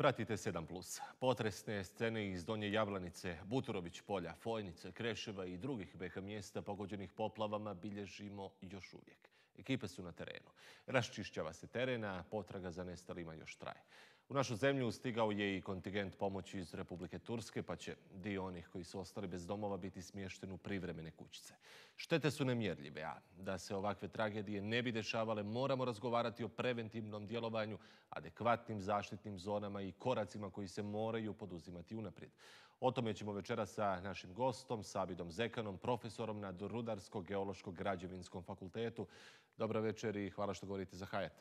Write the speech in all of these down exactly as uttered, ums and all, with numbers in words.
Pratite sedam plus. Potresne scene iz Donje Jablanice, Buturović polja, Fojnice, Kreševa i drugih B H mjesta pogođenih poplavama bilježimo još uvijek. Ekipe su na terenu. Raščišćava se terena, potraga za nestalima još traje. U našu zemlju stigao je i kontingent pomoći iz Republike Turske, pa će dio onih koji su ostali bez domova biti smješten u privremene kućice. Štete su nemjerljive, a da se ovakve tragedije ne bi dešavale, moramo razgovarati o preventivnom djelovanju, adekvatnim zaštitnim zonama i koracima koji se moraju poduzimati unaprijed. O tome ćemo večeras sa našim gostom, Sabidom Zekanom, profesorom na Rudarsko-Geološko-Građevinskom fakultetu. Dobro večer i hvala što govorite za Hajat.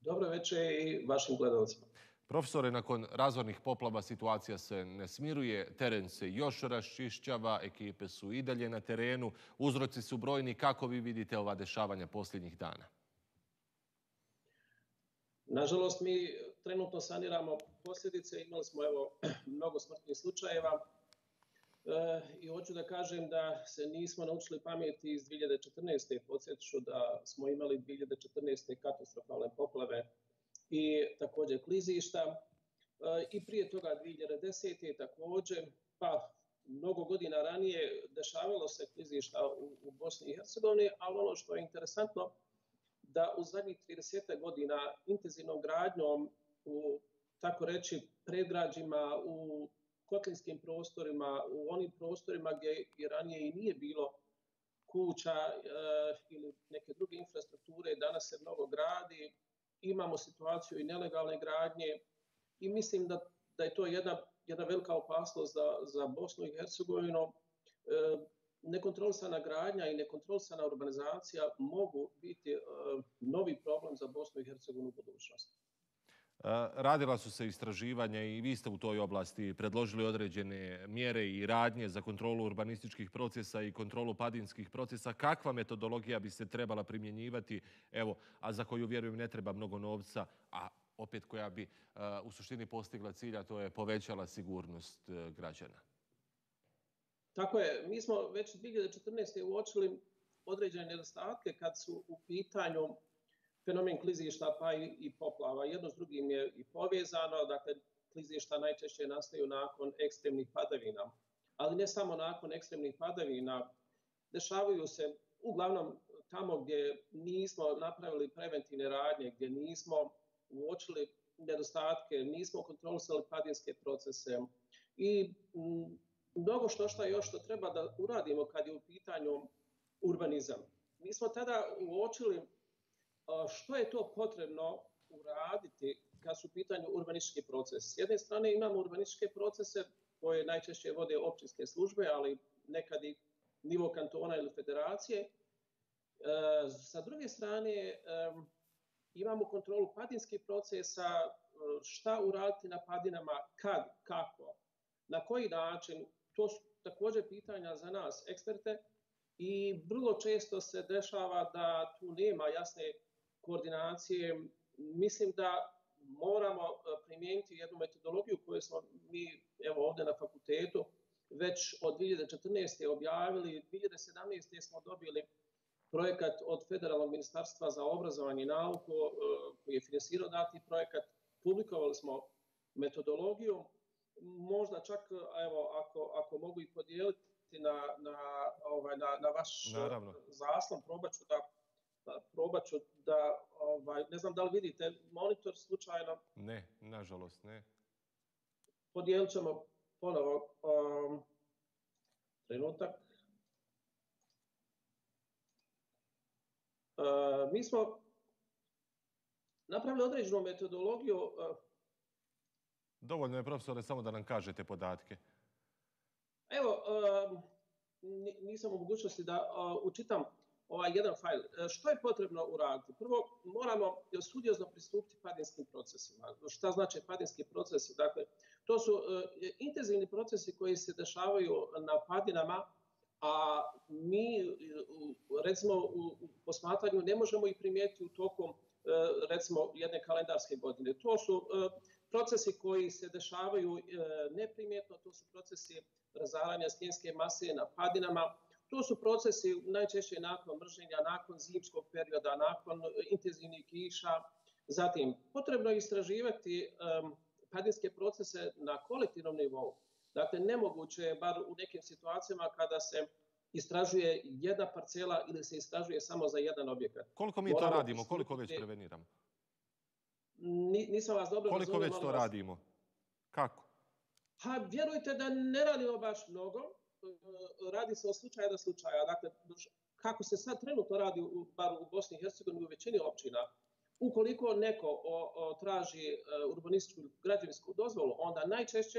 Dobro večer i vašim gledalcima. Profesore, nakon razornih poplava situacija se ne smiruje, teren se još raščišćava, ekipe su i dalje na terenu, uzroci su brojni. Kako vi vidite ova dešavanja posljednjih dana? Nažalost, mi trenutno saniramo posljedice. Imali smo evo mnogo smrtnih slučajeva e, i hoću da kažem da se nismo naučili pameti iz dvije hiljade četrnaeste. Podsjetiću da smo imali dvije hiljade četrnaeste. katastrofalne poplave i također klizišta. E, I prije toga dvije hiljade desete. također, pa mnogo godina ranije dešavalo se klizišta u, u Bosni i Hercegovini, ali ono što je interesantno, da u zadnjih trideset godina intenzivnom gradnjom u, tako reći, predgrađima, u kotlinskim prostorima, u onim prostorima gdje i ranije i nije bilo kuća e, ili neke druge infrastrukture, danas se mnogo gradi, imamo situaciju i nelegalne gradnje i mislim da, da je to jedna, jedna velika opasnost za, za Bosnu i Hercegovinu. E, Nekontrolisana gradnja i nekontrolisana urbanizacija mogu biti uh, novi problem za Bosnu i Hercegovinu u budućnosti. Radila su se istraživanja i vi ste u toj oblasti predložili određene mjere i radnje za kontrolu urbanističkih procesa i kontrolu padinskih procesa. Kakva metodologija bi se trebala primjenjivati, evo, a za koju, vjerujem, ne treba mnogo novca, a opet koja bi uh, u suštini postigla cilja, to je povećala sigurnost uh, građana? Tako je, mi smo već dvije hiljade četrnaeste. uočili određene nedostatke kad su u pitanju fenomen klizišta pa i, i poplava. Jedno s drugim je i povezano, dakle klizišta najčešće nastaju nakon ekstremnih padavina. Ali ne samo nakon ekstremnih padavina, dešavaju se uglavnom tamo gdje nismo napravili preventivne radnje, gdje nismo uočili nedostatke, nismo kontrolisali padinske procese i m, mnogo što šta još što treba da uradimo kad je u pitanju urbanizam. Mi smo tada uočili što je to potrebno uraditi kad su u pitanju urbanistički proces. S jedne strane imamo urbanističke procese koje najčešće vode općinske službe, ali nekad i nivo kantona ili federacije. Sa druge strane imamo kontrolu padinskih procesa, šta uraditi na padinama, kad, kako, na koji način. To su također pitanja za nas, eksperte, i vrlo često se dešava da tu nema jasne koordinacije. Mislim da moramo primijeniti jednu metodologiju koju smo mi evo ovdje na fakultetu već od dvije hiljade četrnaeste. objavili. dvije hiljade sedamnaeste. smo dobili projekat od Federalnog ministarstva za obrazovanje i nauku koji je finansirao dati projekat. Publikovali smo metodologiju. Možda čak, evo, ako, ako mogu i podijeliti na, na, ovaj, na, na vaš Naravno. zaslon, probaću da, probaću da ovaj, ne znam da li vidite monitor slučajno. Ne, nažalost ne. Podijelit ćemo ponovo um, trenutak. Uh, mi smo napravili određenu metodologiju. Uh, Dovoljno je, profesore, samo da nam kažete podatke. Evo, nisam u mogućnosti da učitam ovaj jedan fajl. Što je potrebno uraditi? Prvo, moramo studiozno pristupiti padinskim procesima. Šta znači padinski procesi? Dakle, to su intenzivni procesi koji se dešavaju na padinama, a mi, recimo, u posmatranju ne možemo ih primijetiti u toku, recimo, jedne kalendarske godine. To su procesi koji se dešavaju neprimjetno, to su procesi razaranja stijenske mase na padinama, to su procesi najčešće nakon mrženja, nakon zimskog perioda, nakon intenzivnih kiša, Zatim, potrebno je istraživati padinske procese na kolektivnom nivou. Dakle, nemoguće je, bar u nekim situacijama, kada se istražuje jedna parcela ili se istražuje samo za jedan objekat. Koliko mi to radimo? Koliko već preveniramo? Nisam vas dobro razumio. Koliko već to radimo? Kako? Ha, vjerujte da ne radimo baš mnogo. Radi se o slučaju do slučaja. Dakle, kako se sad trenutno radi, bar u Bosni i Hercegovini, u većini općina, ukoliko neko traži urbanističku ili građevinsku dozvolu, onda najčešće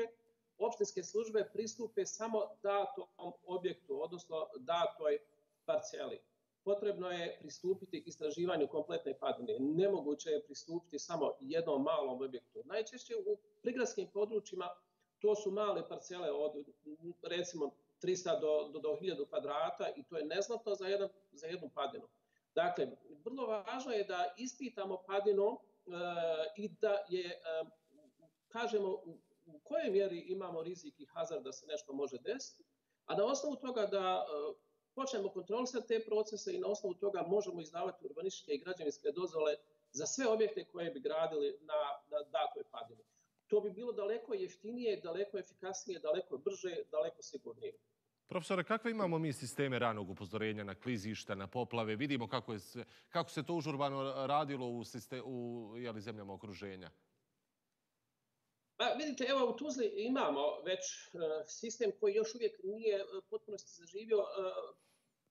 opštinske službe pristupe samo datom objektu, odnosno datoj parceli. Potrebno je pristupiti istraživanju kompletne padine. Nemoguće je pristupiti samo jednom malom objektu. Najčešće u prigradskim područjima to su male parcele od recimo trista do, do hiljadu kvadrata i to je neznatno za, jedan, za jednu padinu. Dakle, vrlo važno je da ispitamo padinu e, i da je, e, kažemo, u, u kojoj mjeri imamo rizik i hazard da se nešto može desiti, a na osnovu toga da e, počnemo kontrolisati te procese i na osnovu toga možemo izdavati urbanističke i građevinske dozvole za sve objekte koje bi gradili na, na datoj padini. To bi bilo daleko jeftinije, daleko efikasnije, daleko brže, daleko sigurnije. Profesore, kakve imamo mi sisteme ranog upozorenja na klizišta, na poplave? Vidimo kako, je, kako se to užurbano radilo u, sistem, u jeli, zemljama okruženja. Pa, vidite, evo u Tuzli imamo već uh, sistem koji još uvijek nije uh, potpuno zaživio. Uh,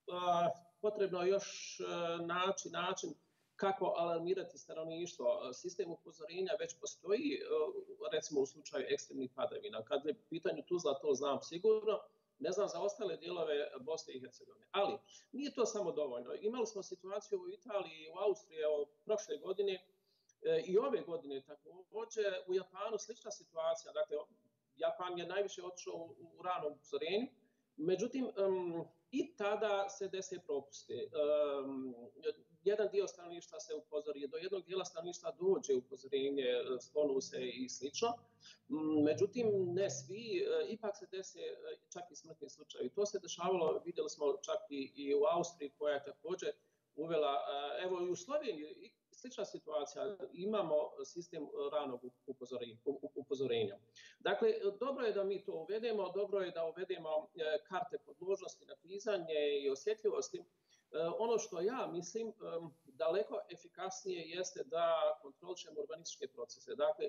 uh, potrebno je još uh, naći način kako alarmirati stanovništvo. Uh, sistem upozorenja već postoji, uh, recimo u slučaju ekstremnih padavina. Kad je u pitanju Tuzla, to znam sigurno. Ne znam za ostale dijelove Bosne i Hercegovine. Ali nije to samo dovoljno. Imali smo situaciju u Italiji i u Austriji prošle godine e, i ove godine također. U Japanu slična situacija. Dakle, Japan je najviše otišao u, u ranom upozorenju. Međutim, um, i tada se dese propusti. Um, jedan dio stanovništva se upozori, do jednog dijela stanovništva dođe upozorenje, sklonu se i slično. Um, međutim, ne svi, uh, ipak se dese uh, čak i smrtni slučajevi. To se dešavalo, vidjeli smo čak i, i u Austriji koja je također uvela, uh, evo i u Sloveniji, slična situacija, imamo sistem ranog upozorenja. Dakle, dobro je da mi to uvedemo, dobro je da uvedemo karte podložnosti na klizanje i osjetljivosti. Ono što ja mislim daleko efikasnije jeste da kontrolišemo urbanističke procese. Dakle,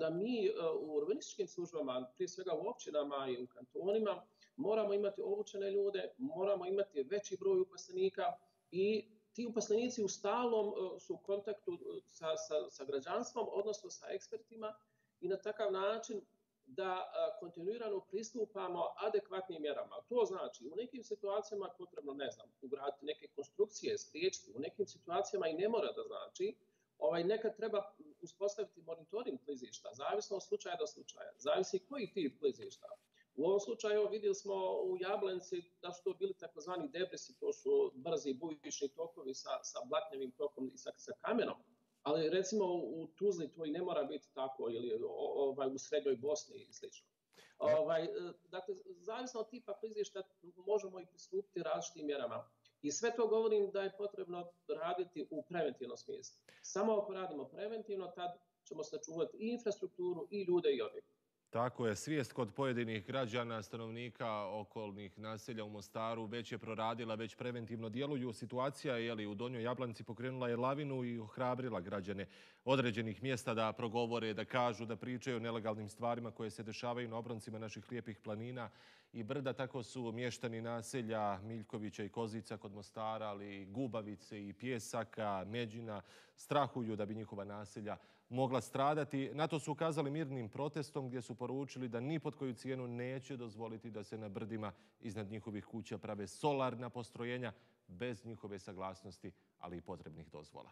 da mi u urbanističkim službama, prije svega u općinama i u kantonima, moramo imati obučene ljude, moramo imati veći broj uposlenika i ti uposlenici u stalnom su u kontaktu sa, sa, sa građanstvom, odnosno sa ekspertima i na takav način da kontinuirano pristupamo adekvatnim mjerama. To znači u nekim situacijama potrebno, ne znam, ugraditi neke konstrukcije, spriječiti, u nekim situacijama i ne mora da znači. Ovaj, nekad treba uspostaviti monitoring klizišta, zavisno od slučaja do slučaja, zavisi koji tip klizišta. U ovom slučaju vidjeli smo u Jablenci da su to bili takozvani debrisi, to su brzi bujični tokovi sa, sa blatnjevim tokom i sa, sa kamenom. Ali recimo u Tuzli to i ne mora biti tako ili ovaj, u Srednjoj Bosni i sl. Ovaj, dakle, zavisno od tipa klizišta možemo i pristupiti različitim mjerama. I sve to govorim da je potrebno raditi u preventivnom smislu. Samo ako radimo preventivno, tad ćemo sačuvati i infrastrukturu, i ljude, i objekte. Tako je, svijest kod pojedinih građana, stanovnika okolnih naselja u Mostaru već je proradila, već preventivno djeluju. Situacija je li, u Donjoj Jablanci pokrenula je lavinu i ohrabrila građane određenih mjesta da progovore, da kažu, da pričaju o nelegalnim stvarima koje se dešavaju na obroncima naših lijepih planina i brda. Tako su mještani naselja Miljkovića i Kozica kod Mostara, ali i Gubavice i Pjesaka, Međina, strahuju da bi njihova naselja mogla stradati. Na to su ukazali mirnim protestom gdje su poručili da ni pod koju cijenu neće dozvoliti da se na brdima iznad njihovih kuća prave solarna postrojenja bez njihove saglasnosti, ali i potrebnih dozvola.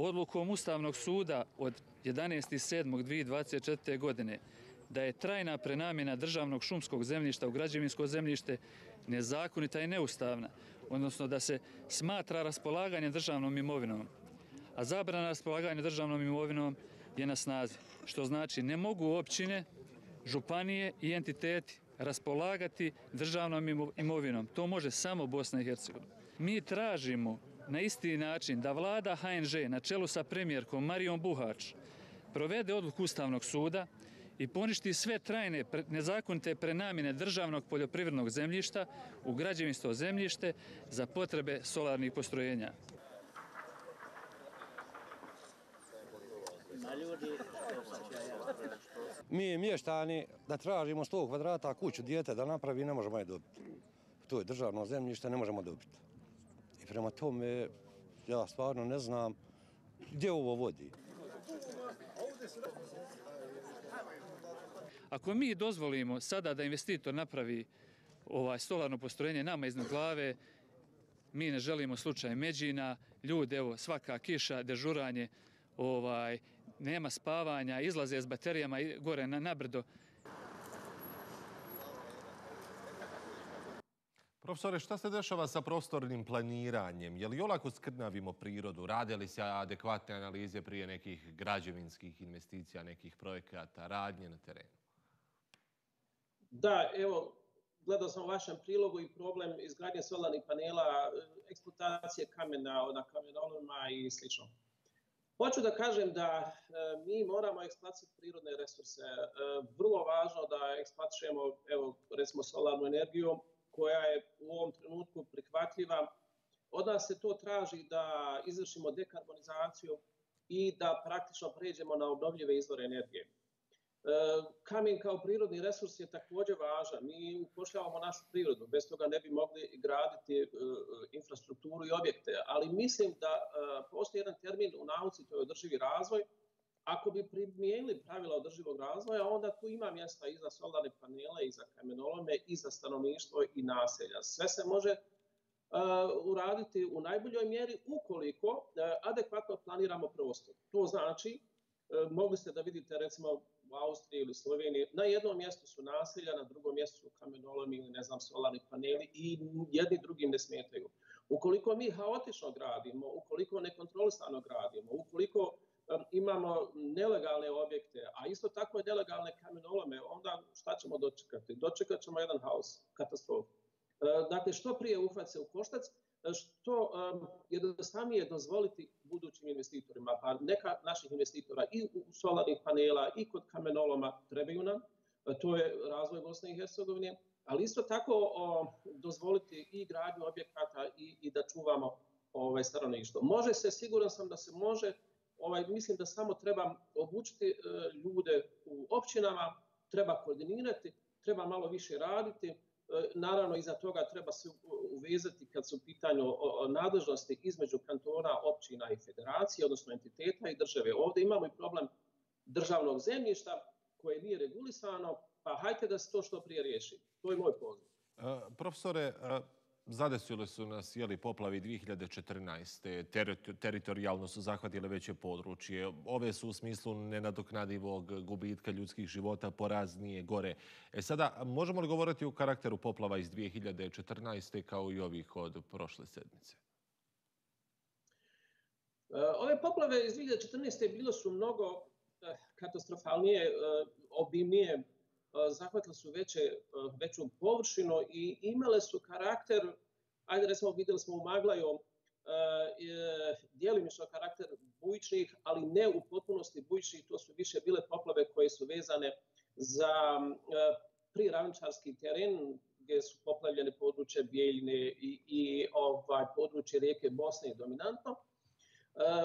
Odlukom Ustavnog suda od jedanaestog sedmog dvije hiljade dvadeset četvrte. godine da je trajna prenamjena državnog šumskog zemljišta u građevinsko zemljište nezakonita i neustavna, odnosno da se smatra raspolaganje državnom imovinom, a zabrana raspolaganja državnom imovinom je na snazi, što znači ne mogu općine, županije i entiteti raspolagati državnom imovinom. To može samo Bosna i Hercegovina. Mi tražimo na isti način da vlada ha en ža na čelu sa premijerkom Marijom Buhač provede odluku Ustavnog suda i poništi sve trajne nezakonite prenamjene državnog poljoprivrednog zemljišta u građevinsko zemljište za potrebe solarnih postrojenja. Mi mještani da tražimo sto kvadrata kuću dijete da napravi ne možemo je dobiti. To je državno zemljište, ne možemo dobiti. I prema tome ja stvarno ne znam gdje ovo vodi. Ako mi dozvolimo sada da investitor napravi ovaj solarno postrojenje nama iznad glave, mi ne želimo slučaj Međina, ljudi, evo, svaka kiša, dežuranje, ovaj, nema spavanja, izlaze s baterijama gore na, na brdo. Profesore, šta se dešava sa prostornim planiranjem? Je li olako skrnavimo prirodu? Rade li se adekvatne analize prije nekih građevinskih investicija, nekih projekata, radnje na terenu? Da, evo, gledao sam u vašem prilogu i problem izgradnje solarnih panela, eksploatacije kamena na kamenolomima i sl. Hoću da kažem da mi moramo eksploatirati prirodne resurse. Vrlo važno da eksploatiramo, evo, recimo, solarnu energiju koja je u ovom trenutku prihvatljiva. Od nas se to traži da izvršimo dekarbonizaciju i da praktično pređemo na obnovljive izvore energije. Kamen kao prirodni resurs je također važan. Mi upošljavamo našu prirodu. Bez toga ne bi mogli graditi infrastrukturu i objekte. Ali mislim da postoji jedan termin u nauci, to je održivi razvoj. Ako bi primijenili pravila održivog razvoja, onda tu ima mjesta i za solarne panele, i za kamenolome, i za stanovništvo i naselja. Sve se može uraditi u najboljoj mjeri ukoliko adekvatno planiramo prostor. To znači, mogli ste da vidite recimo u Austriji ili Sloveniji, na jednom mjestu su naselja, na drugom mjestu su kamenolomi ili ne znam solarni paneli i jedni drugim ne smetaju. Ukoliko mi haotično gradimo, ukoliko nekontrolisano gradimo, ukoliko imamo nelegalne objekte, a isto tako i nelegalne kamenolome, onda šta ćemo dočekati? Dočekat ćemo jedan haos, katastrofu. Dakle, što prije uhvat se u koštac, što jednostavnije dozvoliti budućim investitorima. Pa neka naših investitora i u solarnih panela i kod kamenoloma trebaju nam. To je razvoj Bosne i Hercegovine. Ali isto tako dozvoliti i gradnju objekata i da čuvamo stanovništvo. Može se, siguran sam da se može. Mislim da samo treba obučiti ljude u općinama, treba koordinirati, treba malo više raditi. Naravno, iza toga treba se uvezati kad su u pitanju nadležnosti između kantona, općina i federacije, odnosno entiteta i države. Ovdje imamo i problem državnog zemljišta koje nije regulisano, pa hajte da se to što prije riješi. To je moj poziv. Profesore, zadesili su nas poplavi dvije hiljade četrnaeste. Teritorijalno su zahvatile veće područje. Ove su u smislu nenadoknadivog gubitka ljudskih života poraznije gore. E sada, možemo li govoriti o karakteru poplava iz dvije hiljade četrnaeste. kao i ovih od prošle sedmice? Ove poplave iz dvije hiljade četrnaeste. bilo su mnogo katastrofalnije, obimnije. Zahvatili su veću površinu i imale su karakter, ajde recimo vidjeli smo u Maglaju, dijelimično karakter bujičnih, ali ne u potpunosti bujičnih, to su više bile poplave koje su vezane za priravničarski teren gdje su poplavljene područje Bijeljine i područje Rijeke Bosne dominantno.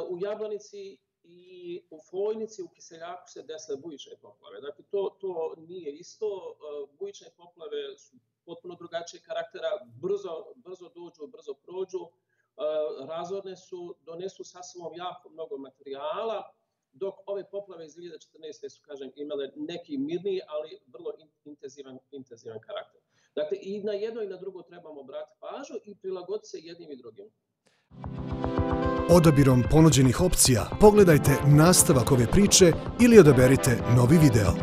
U Jablanici i u Fojnici, u Kiseljaku se desile bujične poplave. Dakle, to nije isto. Bujične poplave su potpuno drugačije karaktera. Brzo dođu, brzo prođu. Razorne su, donesu sa sobom jako mnogo materijala, dok ove poplave iz dvije hiljade četrnaeste. su, kažem, imale neki mirniji, ali vrlo intenzivan karakter. Dakle, i na jedno i na drugo trebamo obratiti pažnju i prilagoditi se jednim i drugim. Odabirom ponuđenih opcija pogledajte nastavak ove priče ili odaberite novi video.